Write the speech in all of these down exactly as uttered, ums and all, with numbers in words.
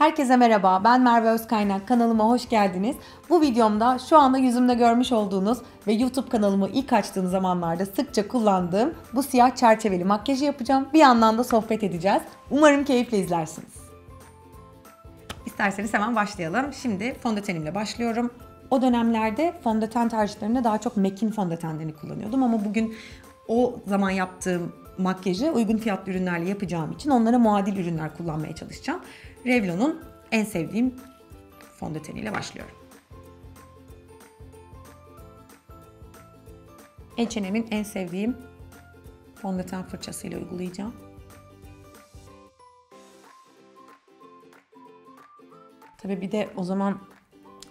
Herkese merhaba, ben Merve Özkaynak, kanalıma hoş geldiniz. Bu videomda şu anda yüzümde görmüş olduğunuz ve YouTube kanalımı ilk açtığım zamanlarda sıkça kullandığım bu siyah çerçeveli makyajı yapacağım. Bir yandan da sohbet edeceğiz. Umarım keyifle izlersiniz. İsterseniz hemen başlayalım. Şimdi fondötenimle başlıyorum. O dönemlerde fondöten tercihlerinde daha çok Mac'in fondötenlerini kullanıyordum ama bugün o zaman yaptığım makyajı uygun fiyatlı ürünlerle yapacağım için onlara muadil ürünler kullanmaya çalışacağım. Revlon'un en sevdiğim fondöteniyle başlıyorum. H and M'in en sevdiğim fondöten fırçasıyla uygulayacağım. Tabii bir de o zaman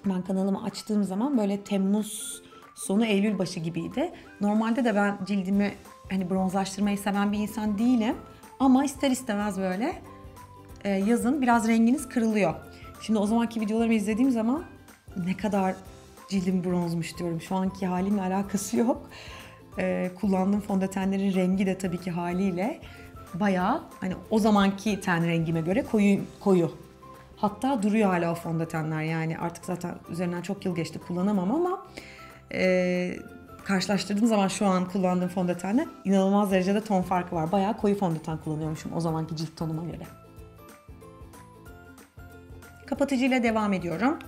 ben kanalımı açtığım zaman böyle Temmuz sonu Eylül başı gibiydi. Normalde de ben cildimi hani bronzlaştırmayı seven bir insan değilim ama ister istemez böyle yazın biraz renginiz kırılıyor. Şimdi o zamanki videolarımı izlediğim zaman ne kadar cildim bronzmuş diyorum. Şu anki halimle alakası yok. Ee, kullandığım fondötenlerin rengi de tabii ki haliyle bayağı hani o zamanki ten rengime göre koyu koyu. Hatta duruyor hala o fondötenler, yani artık zaten üzerinden çok yıl geçti, kullanamam ama e, karşılaştırdığım zaman şu an kullandığım fondötenle inanılmaz derecede ton farkı var. Bayağı koyu fondöten kullanıyormuşum o zamanki cilt tonuma göre. Kapatıcıyla devam ediyorum.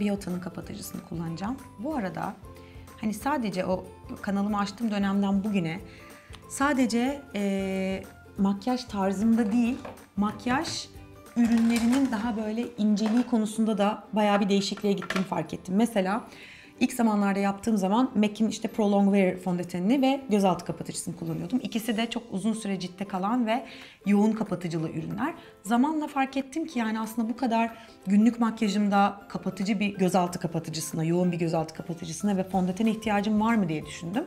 Biota'nın kapatıcısını kullanacağım. Bu arada hani sadece o kanalımı açtığım dönemden bugüne sadece e, makyaj tarzımda değil, makyaj ürünlerinin daha böyle inceliği konusunda da bayağı bir değişikliğe gittiğimi fark ettim. Mesela ilk zamanlarda yaptığım zaman Mac'in işte Pro Long Wear fondötenini ve gözaltı kapatıcısını kullanıyordum. İkisi de çok uzun süre ciltte kalan ve yoğun kapatıcılı ürünler. Zamanla fark ettim ki yani aslında bu kadar günlük makyajımda kapatıcı bir gözaltı kapatıcısına, yoğun bir gözaltı kapatıcısına ve fondötene ihtiyacım var mı diye düşündüm.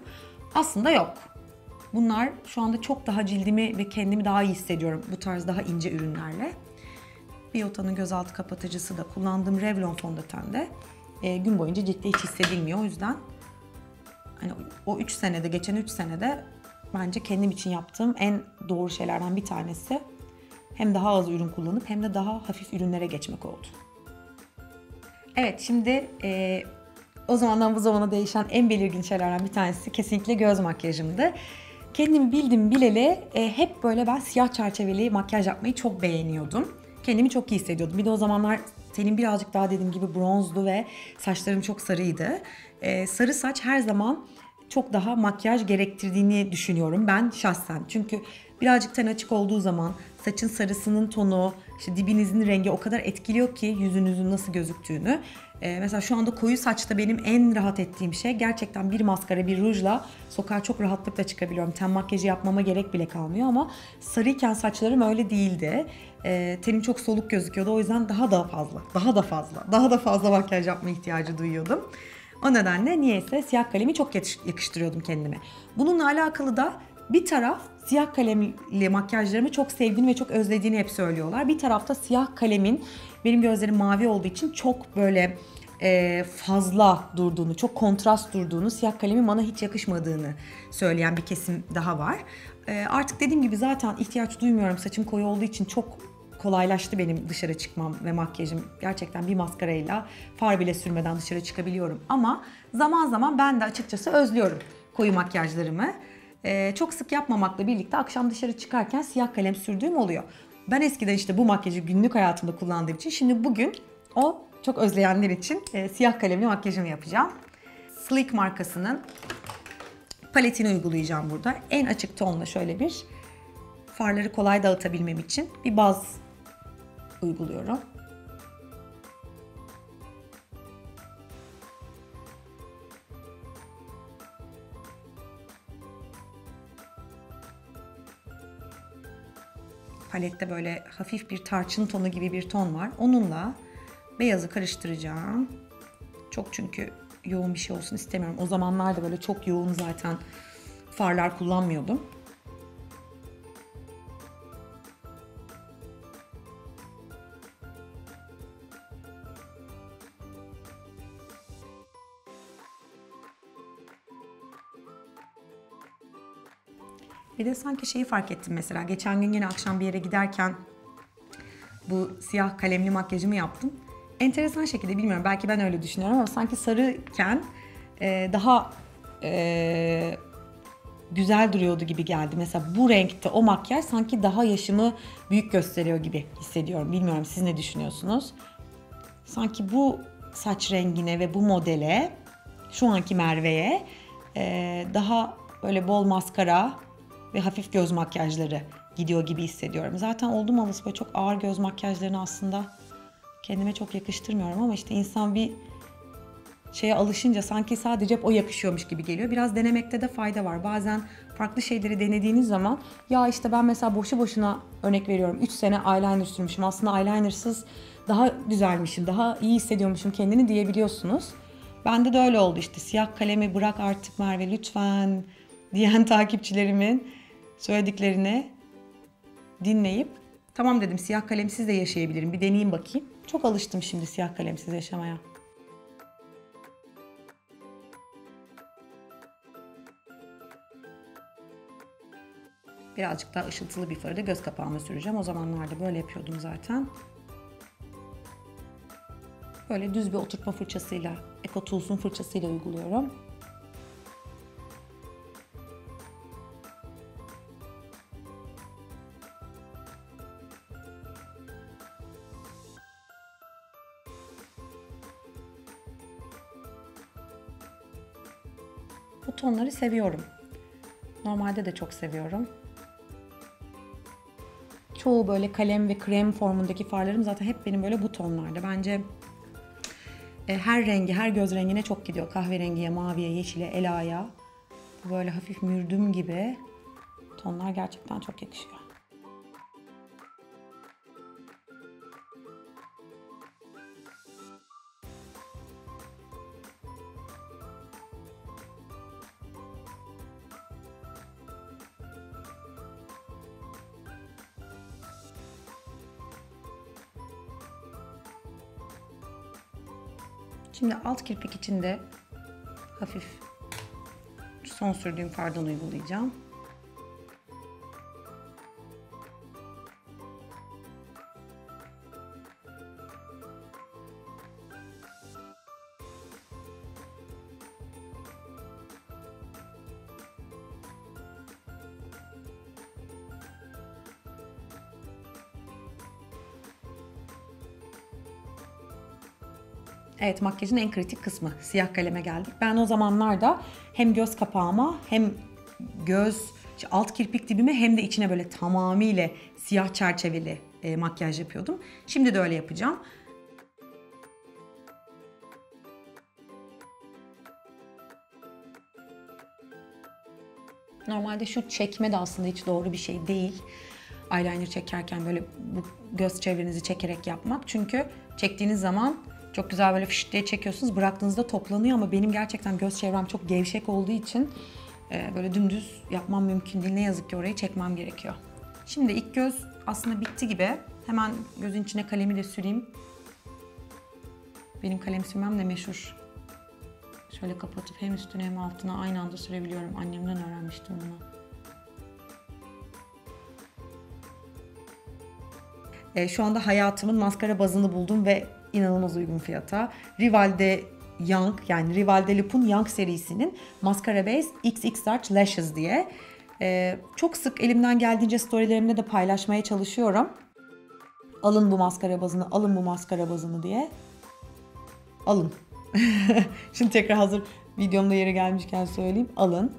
Aslında yok. Bunlar şu anda çok daha cildimi ve kendimi daha iyi hissediyorum bu tarz daha ince ürünlerle. Biota'nın gözaltı kapatıcısı da kullandığım Revlon fondötende e, gün boyunca ciltte hiç hissedilmiyor. O yüzden hani o üç senede, geçen üç senede bence kendim için yaptığım en doğru şeylerden bir tanesi hem daha az ürün kullanıp hem de daha hafif ürünlere geçmek oldu. Evet, şimdi e, o zamandan bu zamana değişen en belirgin şeylerden bir tanesi kesinlikle göz makyajımdı. Kendimi bildim bileli e, hep böyle ben siyah çerçeveli makyaj yapmayı çok beğeniyordum. Kendimi çok iyi hissediyordum. Bir de o zamanlar tenim birazcık daha dediğim gibi bronzdu ve saçlarım çok sarıydı. Ee, sarı saç her zaman çok daha makyaj gerektirdiğini düşünüyorum ben şahsen. Çünkü birazcık ten açık olduğu zaman saçın sarısının tonu, işte dibinizin rengi o kadar etkiliyor ki yüzünüzün nasıl gözüktüğünü. Ee, mesela şu anda koyu saçta benim en rahat ettiğim şey gerçekten bir maskara, bir rujla sokağa çok rahatlıkla çıkabiliyorum. Ten makyajı yapmama gerek bile kalmıyor ama sarıyken saçlarım öyle değildi. Ee, tenim çok soluk gözüküyordu, o yüzden daha da fazla, daha da fazla, daha da fazla makyaj yapma ihtiyacı duyuyordum. O nedenle niyeyse siyah kalemi çok yakıştırıyordum kendime. Bununla alakalı da bir taraf siyah kalemli makyajlarımı çok sevdiğini ve çok özlediğini hep söylüyorlar. Bir tarafta siyah kalemin benim gözlerim mavi olduğu için çok böyle e, fazla durduğunu, çok kontrast durduğunu, siyah kalemin bana hiç yakışmadığını söyleyen bir kesim daha var. E, artık dediğim gibi zaten ihtiyaç duymuyorum. Saçım koyu olduğu için çok kolaylaştı benim dışarı çıkmam ve makyajım. Gerçekten bir maskarayla, far bile sürmeden dışarı çıkabiliyorum. Ama zaman zaman ben de açıkçası özlüyorum koyu makyajlarımı. Ee, çok sık yapmamakla birlikte akşam dışarı çıkarken siyah kalem sürdüğüm oluyor. Ben eskiden işte bu makyajı günlük hayatımda kullandığım için şimdi bugün o çok özleyenler için e, siyah kalemli makyajımı yapacağım. Sleek markasının paletini uygulayacağım burada. En açık tonla şöyle bir farları kolay dağıtabilmem için bir baz uyguluyorum. Palette böyle hafif bir tarçın tonu gibi bir ton var. Onunla beyazı karıştıracağım. Çok çünkü yoğun bir şey olsun istemiyorum. O zamanlarda böyle çok yoğun zaten farlar kullanmıyordum. Bir de sanki şeyi fark ettim mesela. Geçen gün yine akşam bir yere giderken bu siyah kalemli makyajımı yaptım. Enteresan şekilde, bilmiyorum, belki ben öyle düşünüyorum ama sanki sarıken e, daha e, güzel duruyordu gibi geldi. Mesela bu renkte o makyaj sanki daha yaşımı büyük gösteriyor gibi hissediyorum. Bilmiyorum, siz ne düşünüyorsunuz? Sanki bu saç rengine ve bu modele, şu anki Merve'ye e, daha böyle bol maskara ve hafif göz makyajları gidiyor gibi hissediyorum. Zaten oldum alası böyle çok ağır göz makyajlarını aslında kendime çok yakıştırmıyorum ama işte insan bir şeye alışınca sanki sadece o yakışıyormuş gibi geliyor. Biraz denemekte de fayda var. Bazen farklı şeyleri denediğiniz zaman, ya işte ben mesela boşu boşuna, örnek veriyorum, üç sene eyeliner sürmüşüm. Aslında eyelinersız daha güzelmişim, daha iyi hissediyormuşum kendini diyebiliyorsunuz. Bende de öyle oldu işte. Siyah kalemi bırak artık Merve lütfen diyen takipçilerimin söylediklerini dinleyip tamam dedim, siyah kalemsiz de yaşayabilirim. Bir deneyeyim bakayım. Çok alıştım şimdi siyah kalemsiz yaşamaya. Birazcık daha ışıltılı bir farı da göz kapağıma süreceğim. O zamanlarda böyle yapıyordum zaten. Böyle düz bir oturtma fırçasıyla, Eco Tools'un fırçasıyla uyguluyorum. Bu tonları seviyorum. Normalde de çok seviyorum. Çoğu böyle kalem ve krem formundaki farlarım zaten hep benim böyle bu tonlarda. Bence e, her rengi, her göz rengine çok gidiyor. Kahverengiye, maviye, yeşile, elaya. Bu böyle hafif mürdüm gibi tonlar gerçekten çok yakışıyor. Şimdi alt kirpik için de hafif son sürdüğüm fardan uygulayacağım. Evet, makyajın en kritik kısmı. Siyah kaleme geldik. Ben o zamanlarda hem göz kapağıma hem göz işte alt kirpik dibime hem de içine böyle tamamıyla siyah çerçeveli e, makyaj yapıyordum. Şimdi de öyle yapacağım. Normalde şu çekme de aslında hiç doğru bir şey değil. Eyeliner çekerken böyle bu göz çevrenizi çekerek yapmak. Çünkü çektiğiniz zaman çok güzel böyle fışt diye çekiyorsunuz, bıraktığınızda toplanıyor ama benim gerçekten göz çevrem çok gevşek olduğu için böyle dümdüz yapmam mümkün değil. Ne yazık ki orayı çekmem gerekiyor. Şimdi ilk göz aslında bitti gibi. Hemen gözün içine kalemi de süreyim. Benim kalem sürmem de meşhur. Şöyle kapatıp hem üstüne hem altına aynı anda sürebiliyorum. Annemden öğrenmiştim bunu. E, şu anda hayatımın maskara bazını buldum ve İnanılmaz uygun fiyata. Rivalde Young, yani Rivalde Lipun Young serisinin Mascara Base X X R Lashes diye. Ee, çok sık elimden geldiğince storylerimde de paylaşmaya çalışıyorum. Alın bu maskara bazını, alın bu maskara bazını diye. Alın. Şimdi tekrar hazır videomda yeri gelmişken söyleyeyim. Alın.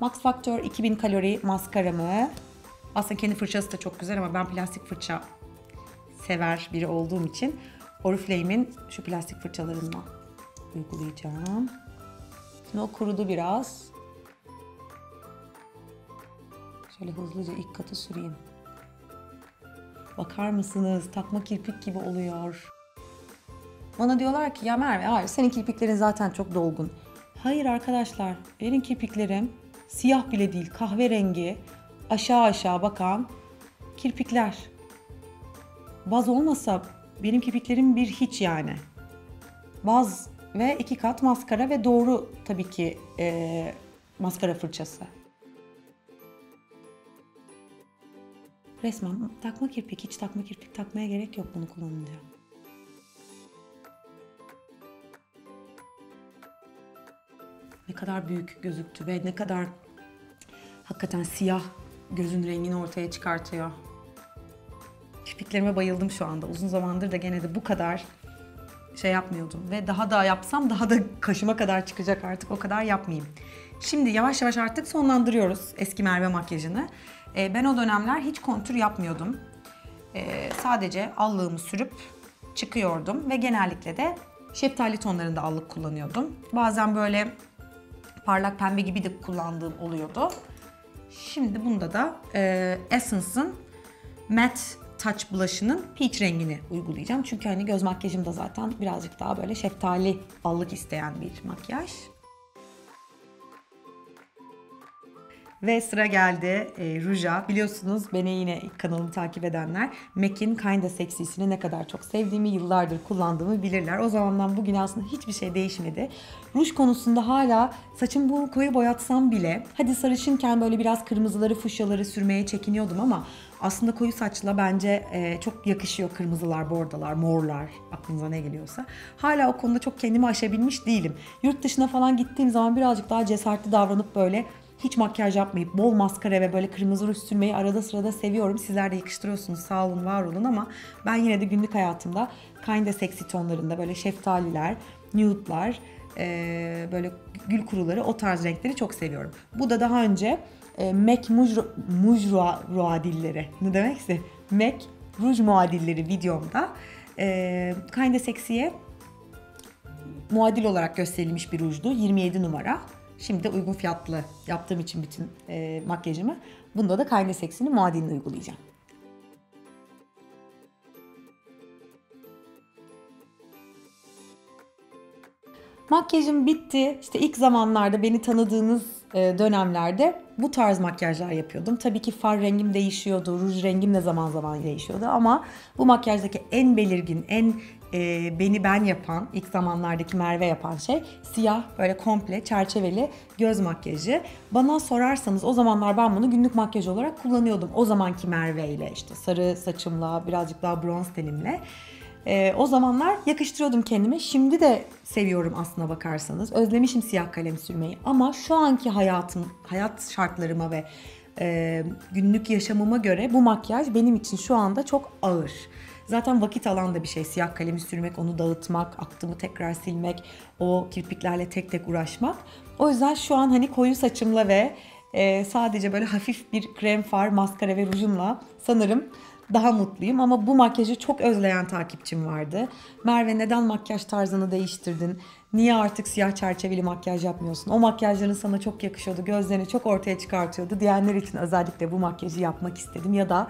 Max Factor iki bin kalori maskaramı. Aslında kendi fırçası da çok güzel ama ben plastik fırça sever biri olduğum için Oriflame'in şu plastik fırçalarından uygulayacağım. Şimdi o kurudu biraz. Şöyle hızlıca ilk katı süreyim. Bakar mısınız? Takma kirpik gibi oluyor. Bana diyorlar ki ya Merve, hayır senin kirpiklerin zaten çok dolgun. Hayır arkadaşlar, benim kirpiklerim siyah bile değil, kahverengi, aşağı aşağı bakan kirpikler. Baz olmasa benim kirpiklerim bir hiç yani. Baz ve iki kat maskara ve doğru tabii ki e, maskara fırçası. Resmen takma kirpik, hiç takma kirpik takmaya gerek yok bunu kullanınca. Ne kadar büyük gözüktü ve ne kadar hakikaten siyah gözün rengini ortaya çıkartıyor. Kirpiklerime bayıldım şu anda. Uzun zamandır da gene de bu kadar şey yapmıyordum. Ve daha da yapsam daha da kaşıma kadar çıkacak artık. O kadar yapmayayım. Şimdi yavaş yavaş artık sonlandırıyoruz eski Merve makyajını. Ee, ben o dönemler hiç kontür yapmıyordum. Ee, sadece allığımı sürüp çıkıyordum. Ve genellikle de şeftali tonlarında allık kullanıyordum. Bazen böyle parlak pembe gibi de kullandığım oluyordu. Şimdi bunda da e, Essence'ın Matte Touch Blush'ının peach rengini uygulayacağım. Çünkü hani göz makyajım da zaten birazcık daha böyle şeftali allık isteyen bir makyaj. Ve sıra geldi e, ruja. Biliyorsunuz beni yine kanalımı takip edenler Mac'in Kinda Sexy'sini ne kadar çok sevdiğimi, yıllardır kullandığımı bilirler. O zamandan bugüne aslında hiçbir şey değişmedi. Ruj konusunda hala saçım bu koyu boyatsam bile, hadi sarışınken böyle biraz kırmızıları, fuşyaları sürmeye çekiniyordum ama aslında koyu saçla bence e, çok yakışıyor kırmızılar, bordalar, morlar, aklınıza ne geliyorsa. Hala o konuda çok kendimi aşabilmiş değilim. Yurt dışına falan gittiğim zaman birazcık daha cesaretli davranıp böyle hiç makyaj yapmayıp bol maskara ve böyle kırmızı ruj sürmeyi arada sırada seviyorum. Sizler de yakıştırıyorsunuz, sağ olun, var olun, ama ben yine de günlük hayatımda Kinda Sexy tonlarında böyle şeftaliler, nude'lar, ee, böyle gül kuruları, o tarz renkleri çok seviyorum. Bu da daha önce e, Mac Mujro, Mujroa muadilleri, ne demekse Mac Ruj muadilleri videomda e, Kinda Sexy'ye muadil olarak gösterilmiş bir rujdu, yirmi yedi numara. Şimdi uygun fiyatlı yaptığım için bütün e, makyajımı, bunda da Kinda Sexy'nin muadilini uygulayacağım. Makyajım bitti. İşte ilk zamanlarda beni tanıdığınız e, dönemlerde bu tarz makyajlar yapıyordum. Tabii ki far rengim değişiyordu, ruj rengim de zaman zaman değişiyordu ama bu makyajdaki en belirgin, en e, beni ben yapan, ilk zamanlardaki Merve yapan şey siyah böyle komple çerçeveli göz makyajı. Bana sorarsanız o zamanlar ben bunu günlük makyaj olarak kullanıyordum. O zamanki Merve ile işte sarı saçımla, birazcık daha bronz tenimle. Ee, o zamanlar yakıştırıyordum kendime. Şimdi de seviyorum aslına bakarsanız. Özlemişim siyah kalem sürmeyi. Ama şu anki hayatım, hayat şartlarıma ve e, günlük yaşamıma göre bu makyaj benim için şu anda çok ağır. Zaten vakit alan da bir şey. Siyah kalemi sürmek, onu dağıtmak, aklımı tekrar silmek, o kirpiklerle tek tek uğraşmak. O yüzden şu an hani koyu saçımla ve e, sadece böyle hafif bir krem far, maskara ve rujumla sanırım daha mutluyum. Ama bu makyajı çok özleyen takipçim vardı. Merve, neden makyaj tarzını değiştirdin? Niye artık siyah çerçeveli makyaj yapmıyorsun? O makyajların sana çok yakışıyordu, gözlerini çok ortaya çıkartıyordu diyenler için özellikle bu makyajı yapmak istedim. Ya da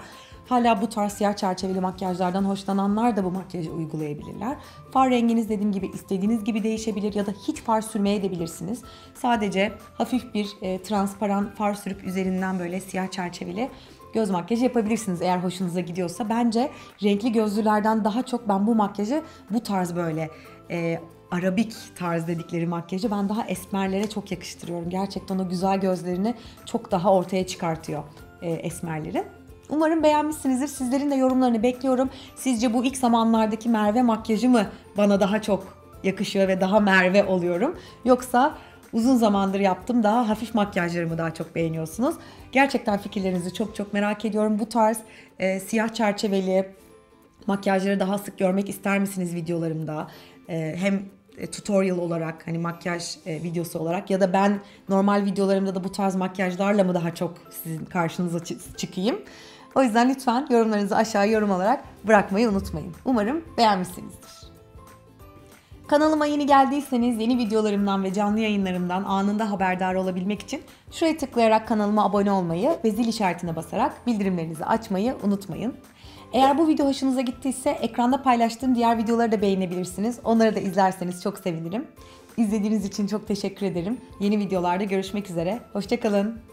hala bu tarz siyah çerçeveli makyajlardan hoşlananlar da bu makyajı uygulayabilirler. Far renginiz dediğim gibi istediğiniz gibi değişebilir ya da hiç far sürmeye de bilirsiniz. Sadece hafif bir e, transparan far sürüp üzerinden böyle siyah çerçeveli göz makyajı yapabilirsiniz eğer hoşunuza gidiyorsa. Bence renkli gözlülerden daha çok ben bu makyajı, bu tarz böyle e, arabik tarz dedikleri makyajı ben daha esmerlere çok yakıştırıyorum. Gerçekten o güzel gözlerini çok daha ortaya çıkartıyor e, esmerleri. Umarım beğenmişsinizdir. Sizlerin de yorumlarını bekliyorum. Sizce bu ilk zamanlardaki Merve makyajı mı bana daha çok yakışıyor ve daha Merve oluyorum? Yoksa uzun zamandır yaptım, daha hafif makyajlarımı daha çok beğeniyorsunuz. Gerçekten fikirlerinizi çok çok merak ediyorum. Bu tarz e, siyah çerçeveli makyajları daha sık görmek ister misiniz videolarımda? E, hem tutorial olarak, hani makyaj e, videosu olarak, ya da ben normal videolarımda da bu tarz makyajlarla mı daha çok sizin karşınıza çıkayım? O yüzden lütfen yorumlarınızı aşağıya yorum olarak bırakmayı unutmayın. Umarım beğenmişsinizdir. Kanalıma yeni geldiyseniz yeni videolarımdan ve canlı yayınlarımdan anında haberdar olabilmek için şuraya tıklayarak kanalıma abone olmayı ve zil işaretine basarak bildirimlerinizi açmayı unutmayın. Eğer bu video hoşunuza gittiyse ekranda paylaştığım diğer videoları da beğenebilirsiniz. Onları da izlerseniz çok sevinirim. İzlediğiniz için çok teşekkür ederim. Yeni videolarda görüşmek üzere. Hoşça kalın.